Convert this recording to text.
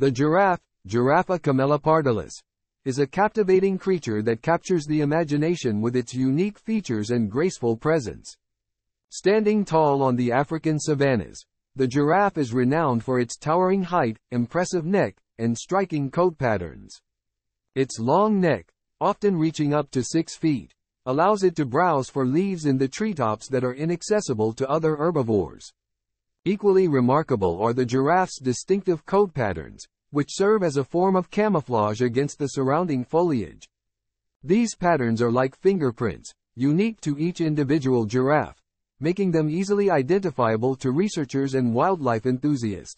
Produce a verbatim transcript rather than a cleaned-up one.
The giraffe, Giraffa camelopardalis, is a captivating creature that captures the imagination with its unique features and graceful presence. Standing tall on the African savannas, the giraffe is renowned for its towering height, impressive neck, and striking coat patterns. Its long neck, often reaching up to six feet, allows it to browse for leaves in the treetops that are inaccessible to other herbivores. Equally remarkable are the giraffe's distinctive coat patterns, which serve as a form of camouflage against the surrounding foliage. These patterns are like fingerprints, unique to each individual giraffe, making them easily identifiable to researchers and wildlife enthusiasts.